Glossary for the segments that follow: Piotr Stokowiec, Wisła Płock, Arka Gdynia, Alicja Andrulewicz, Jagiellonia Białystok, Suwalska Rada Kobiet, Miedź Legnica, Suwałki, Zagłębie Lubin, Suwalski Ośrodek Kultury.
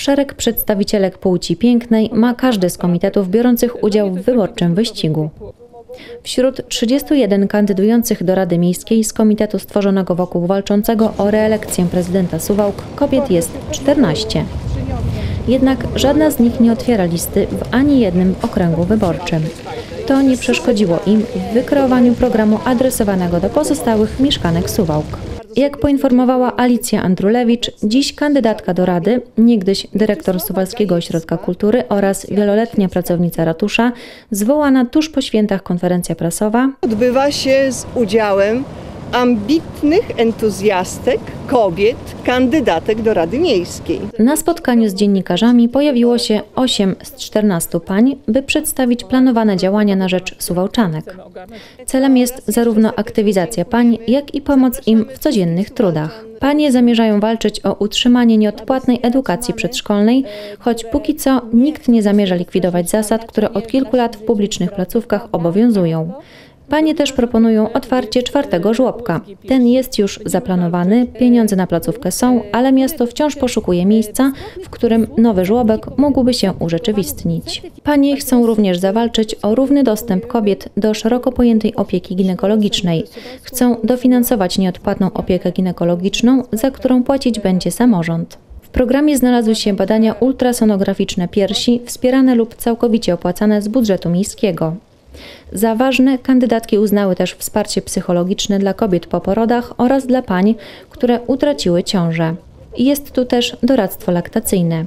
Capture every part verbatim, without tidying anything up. szereg przedstawicielek płci pięknej ma każdy z komitetów biorących udział w wyborczym wyścigu. Wśród trzydziestu jeden kandydujących do Rady Miejskiej z komitetu stworzonego wokół walczącego o reelekcję prezydenta Suwałk kobiet jest czternaście. Jednak żadna z nich nie otwiera listy w ani jednym okręgu wyborczym. To nie przeszkodziło im w wykreowaniu programu adresowanego do pozostałych mieszkanek Suwałk. Jak poinformowała Alicja Andrulewicz, dziś kandydatka do Rady, niegdyś dyrektor Suwalskiego Ośrodka Kultury oraz wieloletnia pracownica ratusza, zwołana tuż po świętach konferencja prasowa odbywa się z udziałem ambitnych entuzjastek, kobiet, kandydatek do Rady Miejskiej. Na spotkaniu z dziennikarzami pojawiło się osiem z czternastu pań, by przedstawić planowane działania na rzecz Suwałczanek. Celem jest zarówno aktywizacja pań, jak i pomoc im w codziennych trudach. Panie zamierzają walczyć o utrzymanie nieodpłatnej edukacji przedszkolnej, choć póki co nikt nie zamierza likwidować zasad, które od kilku lat w publicznych placówkach obowiązują. Panie też proponują otwarcie czwartego żłobka. Ten jest już zaplanowany, pieniądze na placówkę są, ale miasto wciąż poszukuje miejsca, w którym nowy żłobek mógłby się urzeczywistnić. Panie chcą również zawalczyć o równy dostęp kobiet do szeroko pojętej opieki ginekologicznej. Chcą dofinansować nieodpłatną opiekę ginekologiczną, za którą płacić będzie samorząd. W programie znalazły się badania ultrasonograficzne piersi, wspierane lub całkowicie opłacane z budżetu miejskiego. Za ważne kandydatki uznały też wsparcie psychologiczne dla kobiet po porodach oraz dla pań, które utraciły ciążę. Jest tu też doradztwo laktacyjne.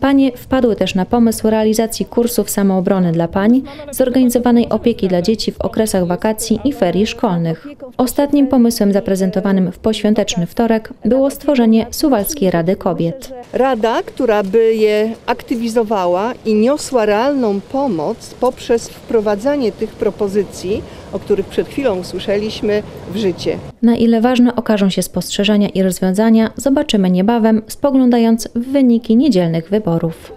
Panie wpadły też na pomysł realizacji kursów samoobrony dla pań, zorganizowanej opieki dla dzieci w okresach wakacji i ferii szkolnych. Ostatnim pomysłem zaprezentowanym w poświąteczny wtorek było stworzenie Suwalskiej Rady Kobiet. Rada, która by je aktywizowała i niosła realną pomoc poprzez wprowadzanie tych propozycji, o których przed chwilą usłyszeliśmy, w życie. Na ile ważne okażą się spostrzeżenia i rozwiązania, zobaczymy niebawem, spoglądając w wyniki niedzielnych wyborów.